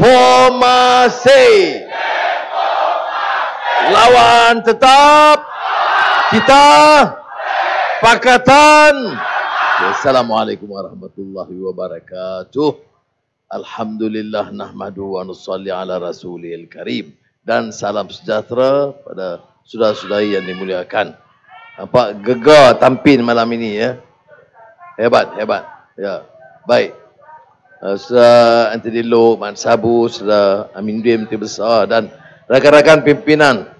reformasi. Lawan tetap, kita pakatan. Assalamualaikum warahmatullahi wabarakatuh. Alhamdulillah nahmadu wa nusalli ala rasulil karim. Dan salam sejahtera pada saudara-saudari yang dimuliakan. Nampak gegar Tampin malam ini ya. Hebat, hebat. Ya, baik. Saudara Anthony Loke, Mat Sabu, saudara Amin Dem besar dan rakan-rakan pimpinan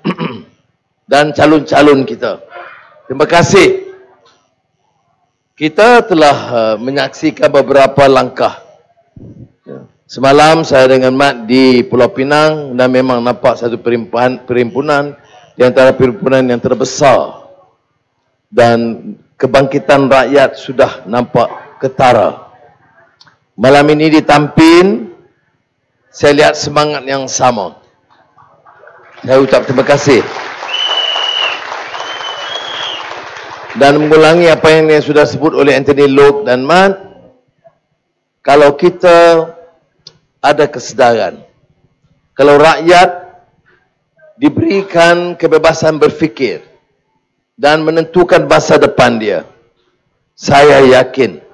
dan calon-calon kita. Terima kasih. Kita telah menyaksikan beberapa langkah. Semalam saya dengan Mat di Pulau Pinang dan memang nampak satu perhimpunan di antara perhimpunan yang terbesar. Dan kebangkitan rakyat sudah nampak ketara. Malam ini di Tampin, saya lihat semangat yang sama. Saya ucap terima kasih. Dan mengulangi apa yang sudah sebut oleh Anthony Loke dan Mat, kalau kita ada kesedaran, kalau rakyat diberikan kebebasan berfikir dan menentukan masa depan dia, saya yakin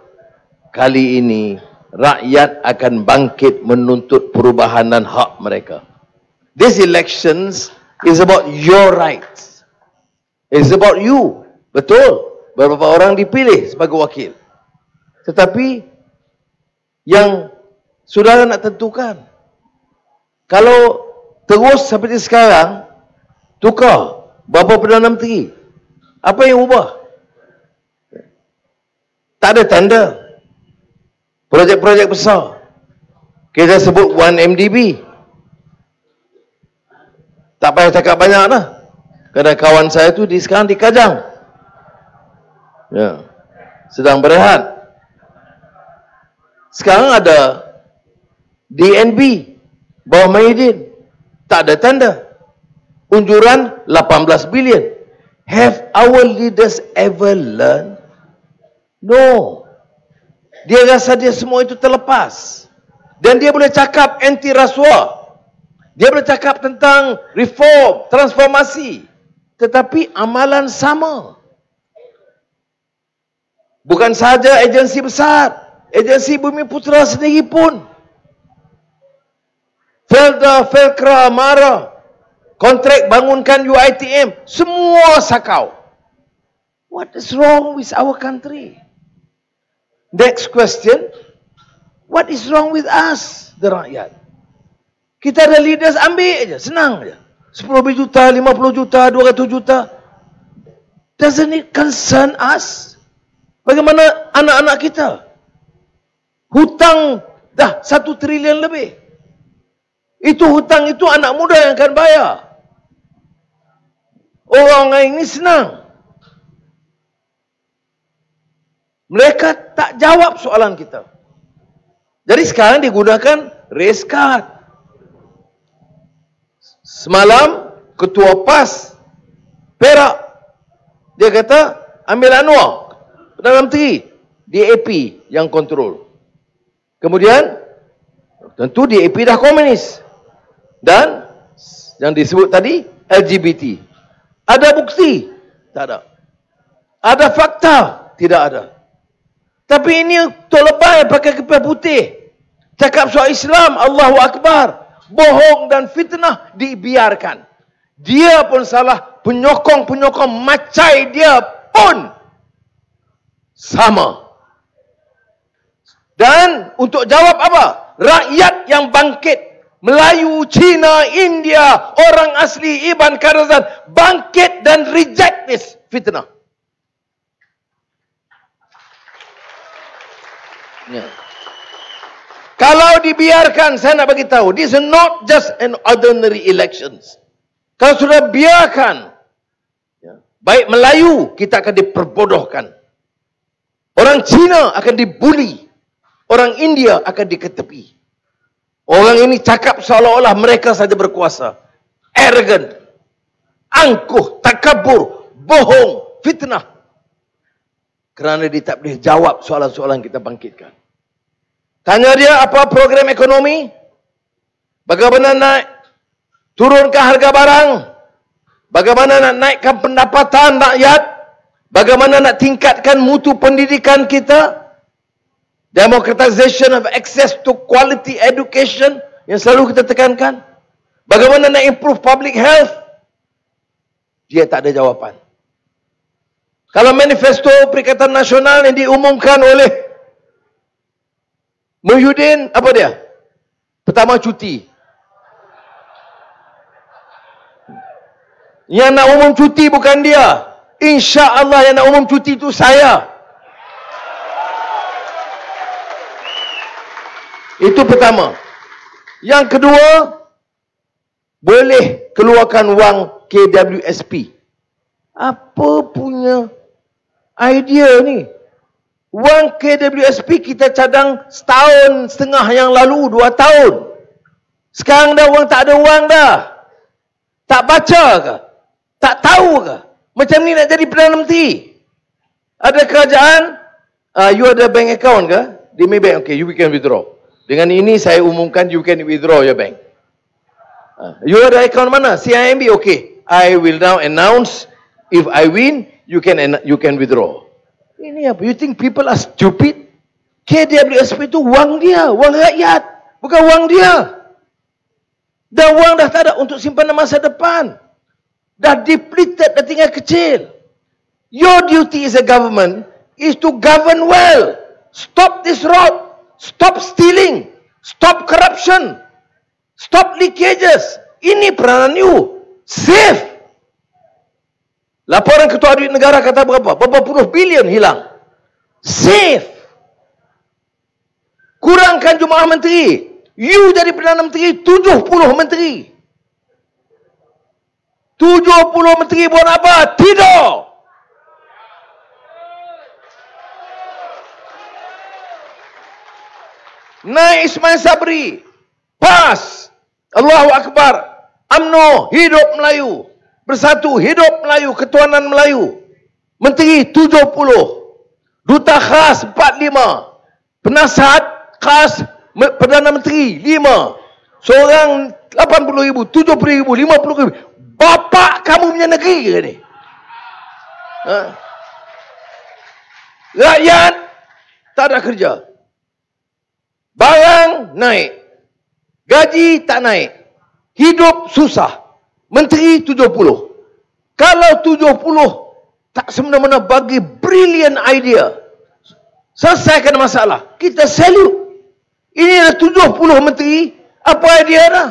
kali ini rakyat akan bangkit menuntut perubahan dan hak mereka. This elections is about your rights. It's about you. Betul. Beberapa orang dipilih sebagai wakil. Tetapi yang saudara nak tentukan. Kalau terus seperti sekarang, tukar Bapak Perdana Menteri, apa yang ubah? Tak ada tender. Projek-projek besar. Kita sebut 1MDB. Tak payah cakap banyak dah. Kerana kawan saya tu sekarang di Kajang. Ya. Sedang berehat. Sekarang ada DNB bawah Muhyiddin. Tak ada tanda. Unjuran 18 bilion. Have our leaders ever learned? No. Dia rasa dia semua itu terlepas. Dan dia boleh cakap anti rasuah. Dia boleh cakap tentang reform, transformasi. Tetapi amalan sama. Bukan sahaja agensi besar. Agensi Bumi Putera sendiri pun. Felda, Felcra, Mara. Kontrak bangunkan UITM. Semua sakau. What is wrong with our country? Next question, what is wrong with us, the rakyat? Kita ada leaders, ambil aja, senang aja. 10 juta, 50 juta, 200 juta. Doesn't it concern us? Bagaimana anak-anak kita? Hutang dah 1 trilion lebih. Itu hutang itu anak muda yang akan bayar. Orang lain ini senang. Mereka tak jawab soalan kita. Jadi sekarang digunakan race card. Semalam Ketua PAS Perak dia kata ambil Anwar Perdana Menteri, DAP yang kontrol. Kemudian tentu DAP dah komunis. Dan yang disebut tadi LGBT. Ada bukti? Tak ada. Ada fakta? Tidak ada. Tapi ini Tok Lebay pakai kepala putih. Cakap soal Islam, Allahu Akbar. Bohong dan fitnah dibiarkan. Dia pun salah. Penyokong-penyokong macai dia pun sama. Dan untuk jawab apa? Rakyat yang bangkit. Melayu, Cina, India, orang asli, Iban, Karazan. Bangkit dan reject this fitnah. Yeah. Kalau dibiarkan, saya nak bagi tahu, this is not just an ordinary elections. Kalau sudah biarkan, yeah, baik Melayu kita akan diperbodohkan, orang Cina akan dibuli, orang India akan diketepi. Orang ini cakap seolah-olah mereka saja berkuasa, arrogant, angkuh, takabur, bohong, fitnah. Kerana dia tak boleh jawab soalan-soalan kita bangkitkan. Tanya dia apa program ekonomi? Bagaimana naik? Turunkah harga barang? Bagaimana nak naikkan pendapatan rakyat? Bagaimana nak tingkatkan mutu pendidikan kita? Democratization of access to quality education yang selalu kita tekankan. Bagaimana nak improve public health? Dia tak ada jawapan. Kalau manifesto Perikatan Nasional yang diumumkan oleh Muhyiddin, apa dia? Pertama cuti. Yang nak umum cuti bukan dia. InsyaAllah yang nak umum cuti itu saya. Itu pertama. Yang kedua, boleh keluarkan wang KWSP. Apa punya idea ni? Wang KWSP kita cadang setahun setengah yang lalu, 2 tahun. Sekarang dah orang tak ada wang dah. Tak baca ke? Tak tahu ke? Macam ni nak jadi Perdana Menteri. Ada kerajaan, you ada bank account ke? Di Maybank, okay, you can withdraw. Dengan ini saya umumkan you can withdraw your bank. You ada account mana? CIMB, okay. I will now announce, if I win, you can withdraw. Ini apa? You think people are stupid? KWSP itu wang dia, wang rakyat. Bukan wang dia. Dan wang dah tak ada untuk simpanan masa depan. Dah depleted, dah tinggal kecil. Your duty as a government is to govern well. Stop this fraud. Stop stealing. Stop corruption. Stop leakages. Ini peranan you. Save. Laporan Ketua Audit Negara kata berapa? Berapa puluh bilion hilang. Save. Kurangkan jumlah menteri. You jadi Perdana Menteri, 70 menteri. 70 menteri buat apa? Tidur. Naik Ismail Sabri. PAS. Allahu Akbar. Umno. Hidup Melayu. Bersatu. Hidup Melayu. Ketuanan Melayu. Menteri 70. Duta khas 45. Penasihat khas Perdana Menteri 5. Seorang 80,000, 70,000, 50,000. Bapak kamu punya negeri ke ni? Ha? Rakyat tak ada kerja. Barang naik. Gaji tak naik. Hidup susah. Menteri 70. Kalau 70 tak semena-mena bagi brilliant idea. Selesaikan masalah. Kita salute. Ini ada 70 menteri. Apa idea dah?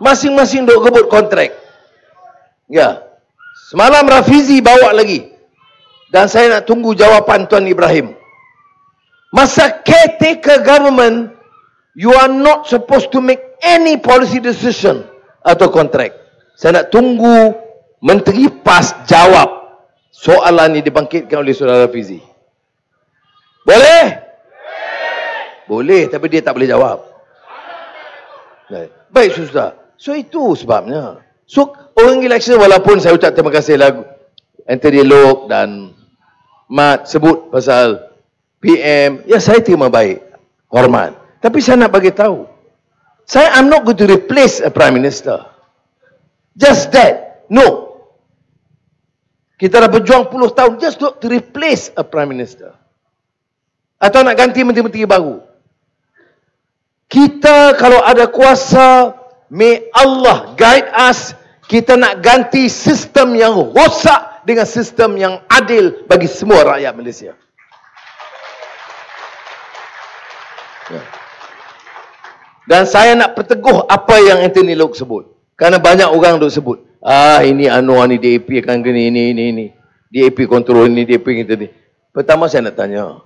Masing-masing duk gebut kontrak. Ya. Semalam Rafizi bawa lagi. Dan saya nak tunggu jawapan Tuan Ibrahim. Masa caretaker government, you are not supposed to make any policy decision atau kontrak. Saya nak tunggu Menteri PAS jawab soalan ini dibangkitkan oleh Saudara Rafizi. Boleh? Boleh, tapi dia tak boleh jawab. Baik, Ustaz. So itu sebabnya. So orang election, walaupun saya ucap terima kasih lagu Anthony Loke dan Mat sebut pasal PM, ya saya terima baik, hormat. Tapi saya nak bagi tahu, I'm not going to replace a Prime Minister. Just that. No. Kita dah berjuang puluh tahun just not to replace a Prime Minister. Atau nak ganti menteri-menteri baru. Kita kalau ada kuasa, may Allah guide us, kita nak ganti sistem yang rosak dengan sistem yang adil bagi semua rakyat Malaysia. Ya. Dan saya nak perteguh apa yang Anthony Loke sebut. Kerana banyak orang duk sebut, ini Anwar ni DAP akan gini, ini. DAP kontrol ini, DAP kita ni. Pertama saya nak tanya,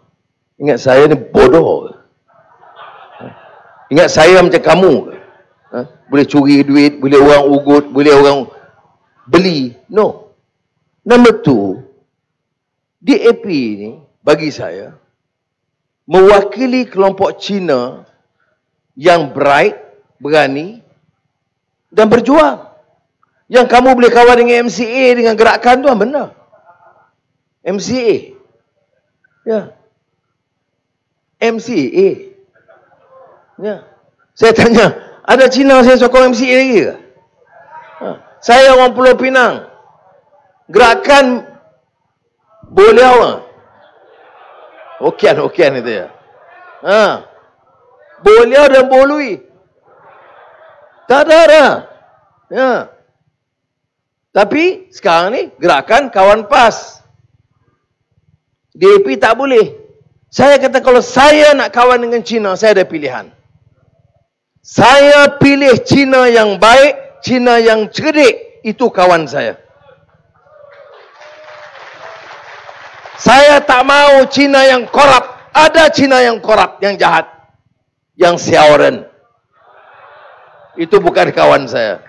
ingat saya ni bodoh ke? Ingat saya macam kamu ke? Ha? Boleh curi duit, boleh orang ugut, boleh orang beli. No. Number two, DAP ni bagi saya mewakili kelompok Cina yang bright, berani dan berjuang. Yang kamu boleh kawan dengan MCA, dengan gerakan tu, benar. MCA. Ya. MCA. Ya. Saya tanya, ada Cina saya sokong MCA lagi ke? Ha. Saya orang Pulau Pinang. Gerakan boleh awak. Okian itu ya. Ha. Boleh dan bolui. Tak ada dah. Ya. Tapi sekarang ni gerakan kawan PAS. DAP tak boleh. Saya kata kalau saya nak kawan dengan Cina, saya ada pilihan. Saya pilih Cina yang baik, Cina yang cerdik, itu kawan saya. Saya tak mau Cina yang korup. Ada Cina yang korup, yang jahat, yang siaran. Itu bukan kawan saya.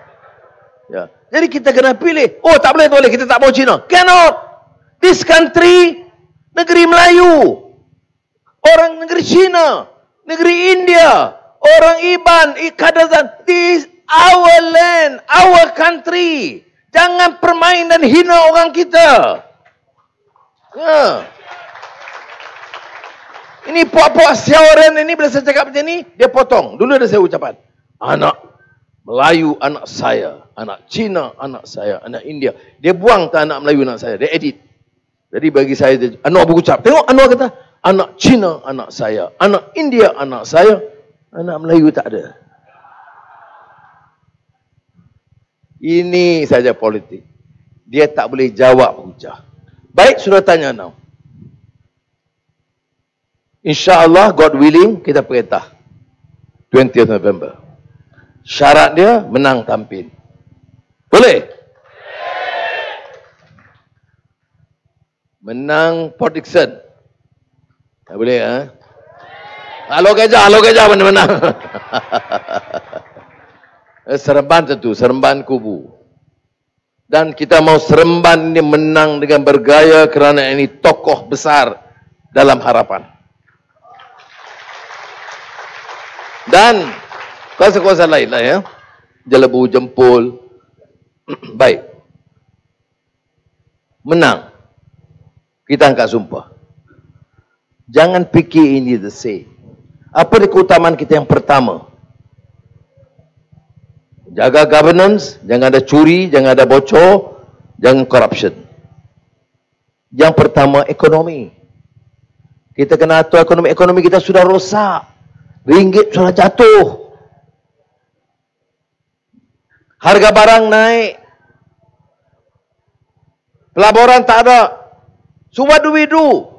Ya. Jadi kita kena pilih. Oh, tak boleh, tak boleh. Kita tak mau Cina. Cannot. This country, negeri Melayu. Orang negeri Cina, negeri India, orang Iban, Kadazan. This our land, our country. Jangan permain dan hina orang kita. Ya. Ini puak-puak siaran ini bila saya cakap macam ni, dia potong. Dulu ada saya ucapan. Anak Melayu anak saya, anak Cina anak saya, anak India. Dia buang tak anak Melayu anak saya, dia edit. Jadi bagi saya, Anwar berucap. Tengok Anwar kata, anak Cina anak saya, anak India anak saya, anak Melayu tak ada. Ini saja politik. Dia tak boleh jawab hujah. Baik, sudah tanya now. InsyaAllah, God willing, kita perintah 20th November. Syarat dia menang Tampin. Boleh? Menang Port Dickson. Tak boleh, ha? Halo Kajang, mana-mana. Seremban tentu, Seremban kubu. Dan kita mau Seremban ini menang dengan bergaya kerana ini tokoh besar dalam harapan. Dan kuasa-kuasa lain lah ya. Jelebu, jempol. Baik. Menang. Kita angkat sumpah. Jangan fikir ini the same. Apa di keutamaan kita yang pertama? Jaga governance, jangan ada curi, jangan ada bocor, jangan corruption. Yang pertama, ekonomi. Kita kena atur ekonomi kita sudah rosak. Ringgit sudah jatuh. Harga barang naik. Pelaburan tak ada. So what do we do?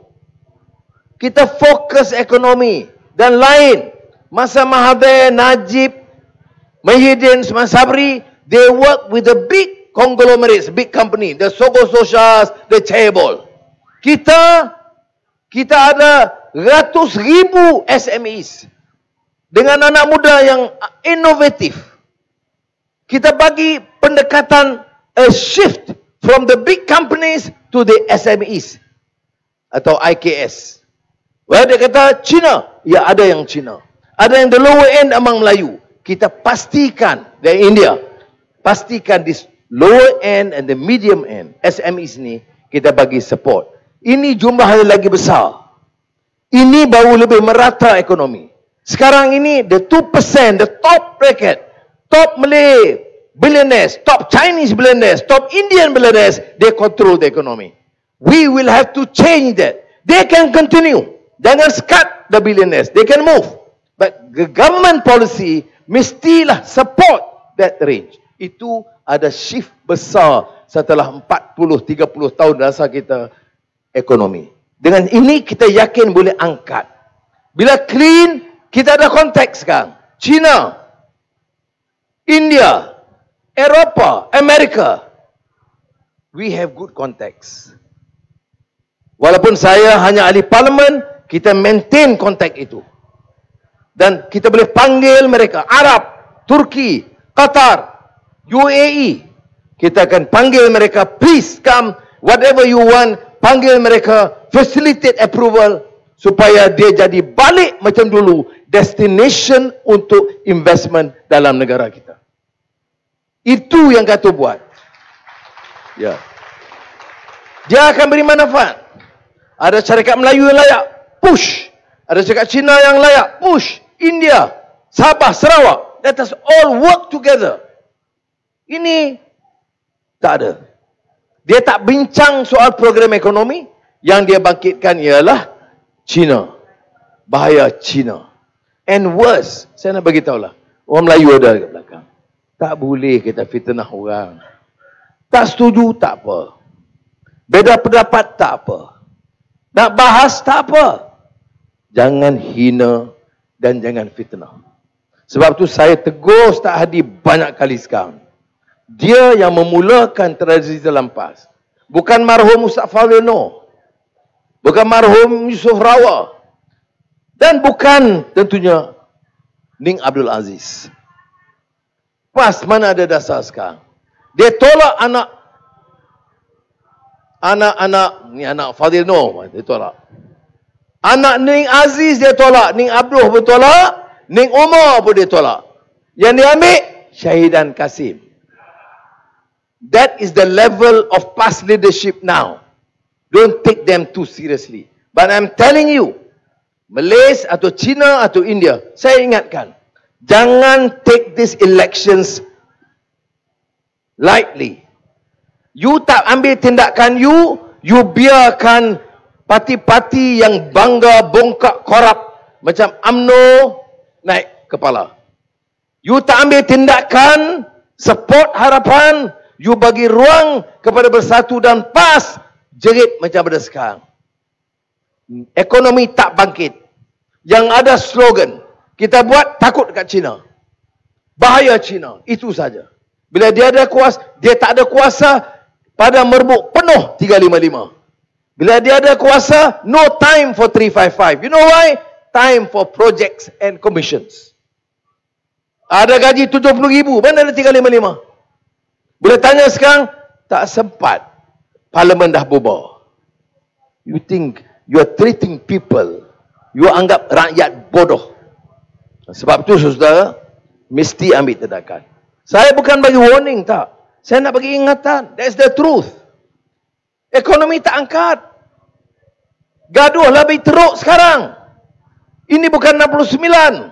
Kita fokus ekonomi dan lain. Masa Mahathir, Najib, Muhyiddin, Ismail Sabri, they work with the big conglomerates, big company, the Sogo Socials, the Chaebol. Kita ada ratus ribu SMEs dengan anak muda yang inovatif. Kita bagi pendekatan a shift from the big companies to the SMEs atau IKS. Well, dia kata Cina. Ya, ada yang Cina. Ada yang the lower end among Melayu. Kita pastikan dari India. Pastikan this lower end and the medium end. SMEs ni kita bagi support. Ini jumlahnya lagi besar. Ini baru lebih merata ekonomi. Sekarang ini the 2%, the top bracket. Top Malay billionaires, top Chinese billionaires, top Indian billionaires. They control the economy. We will have to change that. They can continue. Jangan skat the billionaires. They can move. But the government policy mestilah support that range. Itu ada shift besar setelah 40-30 tahun dasar kita ekonomi. Dengan ini kita yakin boleh angkat. Bila clean, kita ada konteks sekarang. China, India, Eropah, Amerika. We have good context. Walaupun saya hanya ahli parlimen, kita maintain kontak itu. Dan kita boleh panggil mereka. Arab, Turki, Qatar, UAE. Kita akan panggil mereka. Please come. Whatever you want. Panggil mereka. Facilitate approval. Supaya dia jadi balik macam dulu. Destination untuk investment dalam negara kita. Itu yang kata buat. Ya. Dia akan beri manfaat. Ada syarikat Melayu yang layak. Push. Ada cakap China yang layak, push India, Sabah, Sarawak. Let us all work together. Ini tak ada. Dia tak bincang soal program ekonomi. Yang dia bangkitkan ialah China. Bahaya China. And worse, saya nak beritahulah. Orang Melayu ada dekat belakang. Tak boleh kita fitnah orang. Tak setuju, tak apa. Beda pendapat, tak apa. Nak bahas, tak apa. Jangan hina dan jangan fitnah. Sebab tu saya tegur Ustaz Hadi banyak kali sekarang. Dia yang memulakan tradisi dalam PAS. Bukan marhum Ustaz Fawino. Bukan marhum Yusuf Rawa. Dan bukan tentunya Ning Abdul Aziz. PAS mana ada dasar sekarang. Dia tolak anak Fadil Noh, dia tolak. Anak Ning Aziz dia tolak, Ning Abdul pun tolak, Ning Umar pun dia tolak. Yang diambil Syahidan Kasim. That is the level of past leadership now. Don't take them too seriously. But I'm telling you, Malaysia atau China atau India, saya ingatkan, jangan take these elections lightly. You tak ambil tindakan you, you biarkan parti-parti yang bangga bongkak korup macam UMNO naik kepala. You tak ambil tindakan, support harapan, you bagi ruang kepada Bersatu dan PAS, jerit macam ada sekarang. Ekonomi tak bangkit. Yang ada slogan, kita buat takut dekat China. Bahaya China, itu saja. Bila dia ada kuasa, dia tak ada kuasa, pada merbuk penuh 355. Bila dia ada kuasa, no time for 355. You know why? Time for projects and commissions. Ada gaji 70,000. Mana ada 355? Bila tanya sekarang, tak sempat. Parlimen dah bubar. You think you are treating people. You anggap rakyat bodoh. Sebab tu, saudara, mesti ambil tindakan. Saya bukan bagi warning, tak. Saya nak bagi ingatan. That's the truth. Ekonomi tak angkat. Gaduh lebih teruk sekarang. Ini bukan 69.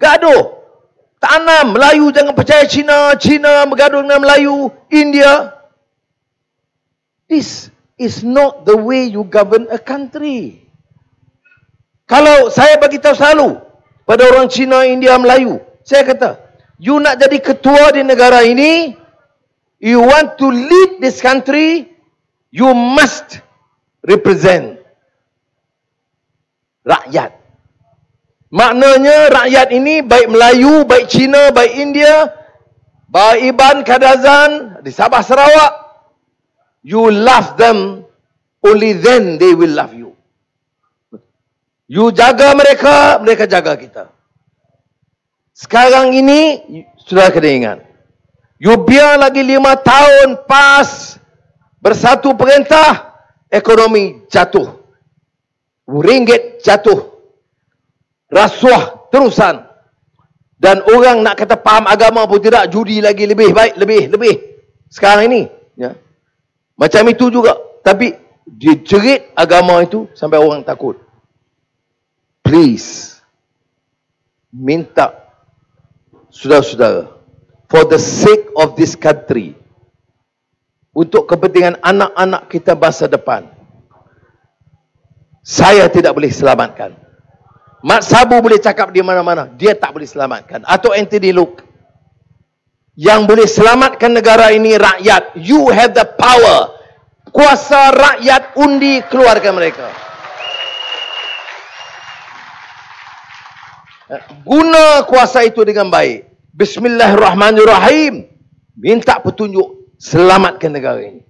Gaduh. Tanam Melayu jangan percaya Cina. Cina bergaduh dengan Melayu. India. This is not the way you govern a country. Kalau saya bagi tahu selalu pada orang Cina, India, Melayu. Saya kata, you nak jadi ketua di negara ini, you want to lead this country, you must represent rakyat. Maknanya rakyat ini baik Melayu, baik Cina, baik India, baik Iban, Kadazan, di Sabah, Sarawak. You love them, only then they will love you. You jaga mereka, mereka jaga kita. Sekarang ini, sudah kena ingat. You biar lagi 5 tahun PAS Bersatu perintah, ekonomi jatuh. Ringgit jatuh. Rasuah terusan. Dan orang nak kata faham agama pun tidak, judi lagi lebih baik, lebih. Sekarang ini. Ya. Macam itu juga. Tapi dia jerit agama itu sampai orang takut. Please. Minta. Saudara-saudara. For the sake of this country, untuk kepentingan anak-anak kita masa depan, saya tidak boleh selamatkan. Mat Sabu boleh cakap di mana-mana, dia tak boleh selamatkan. Atau Anthony Loke. Yang boleh selamatkan negara ini rakyat. You have the power. Kuasa rakyat, undi keluarga mereka. Guna kuasa itu dengan baik. Bismillahirrahmanirrahim. Minta petunjuk, selamatkan negara ini.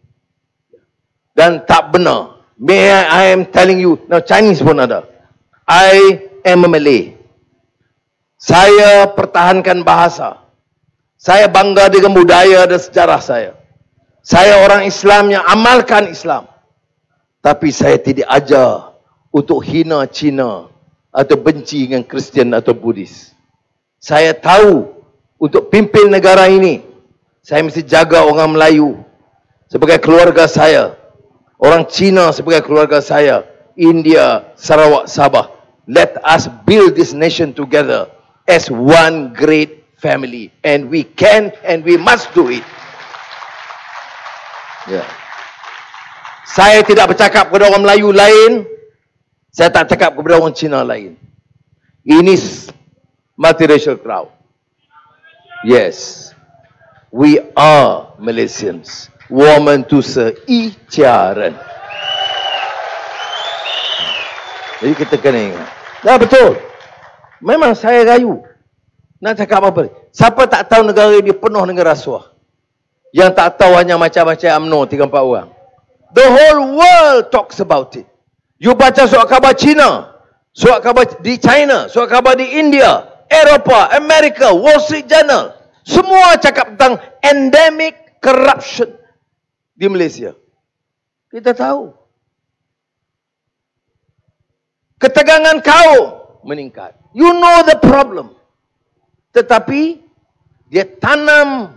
Dan tak benar. May I am telling you, now Chinese pun ada. I am a Malay. Saya pertahankan bahasa. Saya bangga dengan budaya dan sejarah saya. Saya orang Islam yang amalkan Islam. Tapi saya tidak ajar untuk hina Cina atau benci dengan Kristian atau Buddhis. Saya tahu untuk pimpin negara ini, saya mesti jaga orang Melayu sebagai keluarga saya, orang Cina sebagai keluarga saya, India, Sarawak, Sabah. Let us build this nation together as one great family. And we can and we must do it. Yeah. Saya tidak bercakap kepada orang Melayu lain. Saya tak cakap kepada orang Cina lain. Ini multiracial crowd. Yes. We are Malaysians. Woman to seicaran. Jadi kita kena ingat. Dah betul. Memang saya rayu. Nak cakap apa? Siapa tak tahu negara dia penuh dengan rasuah. Yang tak tahu hanya macam-macam UMNO 3-4 orang. The whole world talks about it. You baca surat khabar China, surat khabar di China, surat khabar di India, Eropah, Amerika, Wall Street Journal. Semua cakap tentang endemic corruption di Malaysia. Kita tahu. Ketegangan kaum meningkat. You know the problem. Tetapi, dia tanam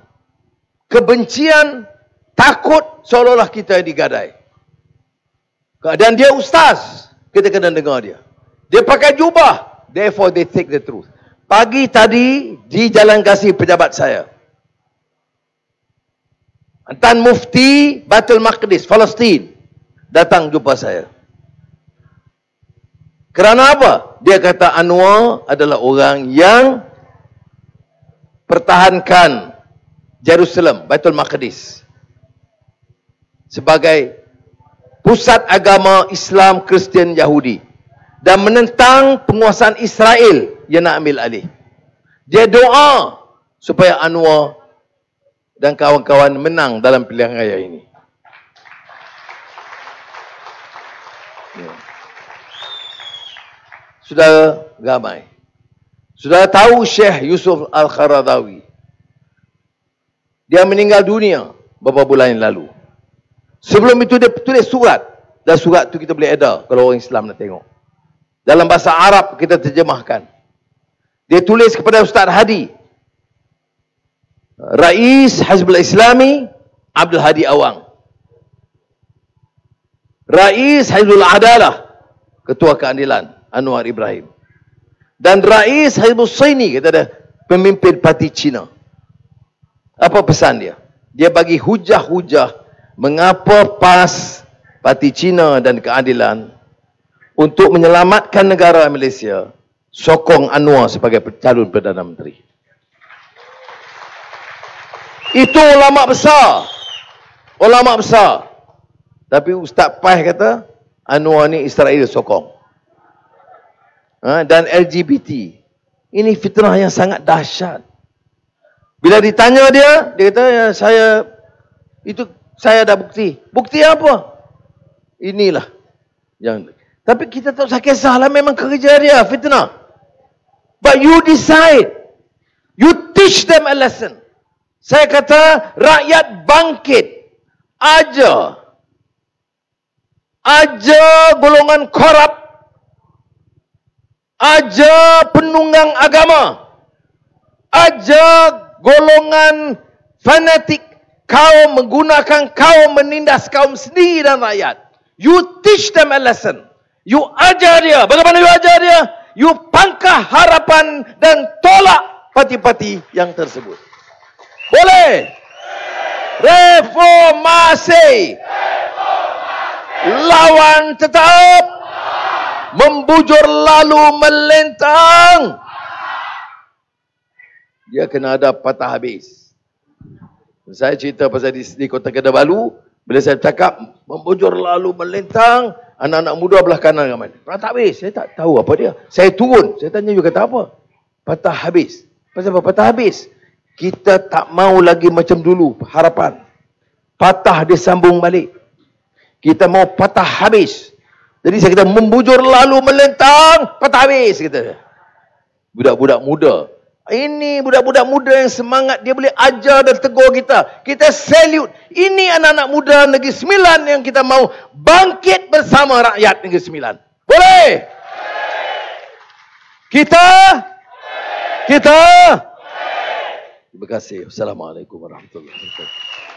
kebencian, takut seolah-olah kita digadai. Dan dia ustaz. Kita kena dengar dia. Dia pakai jubah. Therefore they take the truth. Pagi tadi di Jalan Kasih pejabat saya. Tan Mufti Baitul Maqdis, Palestin. Datang jumpa saya. Kerana apa? Dia kata Anwar adalah orang yang pertahankan Jerusalem, Baitul Maqdis. Sebagai pusat agama Islam, Kristian, Yahudi. Dan menentang penguasaan Israel yang nak ambil alih. Dia doa supaya Anwar dan kawan-kawan menang dalam pilihan raya ini. Saudara, ramai. Saudara tahu Syekh Yusuf Al-Qaradawi. Dia meninggal dunia beberapa bulan yang lalu. Sebelum itu dia tulis surat. Dan surat tu kita boleh edar kalau orang Islam nak tengok. Dalam bahasa Arab kita terjemahkan. Dia tulis kepada Ustaz Hadi. Rais Hizbul Islami Abdul Hadi Awang. Rais Hizbul Adalah Ketua Keadilan Anwar Ibrahim. Dan Rais Hizbul Saini kita ada pemimpin parti Cina. Apa pesan dia? Dia bagi hujah-hujah mengapa PAS, Parti Cina dan Keadilan untuk menyelamatkan negara Malaysia sokong Anwar sebagai calon Perdana Menteri. Itu ulama besar. Ulama besar. Tapi Ustaz PAS kata Anwar ni Israel sokong. Dan LGBT. Ini fitnah yang sangat dahsyat. Bila ditanya dia, dia kata ya, saya ada bukti. Bukti apa? Inilah. Yang. Tapi kita tak usah kisahlah. Memang kerja dia. Fitnah. But you decide. You teach them a lesson. Saya kata, rakyat bangkit. Ajar. Ajar golongan korup. Ajar penunggang agama. Ajar golongan fanatik. Kau menggunakan kaum menindas kaum sendiri dan rakyat. You teach them a lesson. You ajar dia. Bagaimana you ajar dia? You pangkah harapan dan tolak parti-parti yang tersebut. Boleh? Reformasi. Lawan tetap. Membujur lalu melintang. Dia kena ada patah habis. Saya cerita pasal di Kota Kinabalu, bila saya cakap membujur lalu melintang, anak-anak muda belah kanan ramai. Patah habis, saya tak tahu apa dia. Saya turun, saya tanya juga kata apa? Patah habis. Pasal apa? Patah habis. Kita tak mau lagi macam dulu harapan. Patah dia sambung balik. Kita mau patah habis. Jadi saya kata membujur lalu melintang, patah habis kita. Budak-budak muda. Ini budak-budak muda yang semangat. Dia boleh ajar dan tegur kita. Kita salute. Ini anak-anak muda Negeri Sembilan yang kita mahu bangkit bersama rakyat Negeri Sembilan. Boleh? Kita? Kita? Terima kasih. Assalamualaikum warahmatullahi wabarakatuh.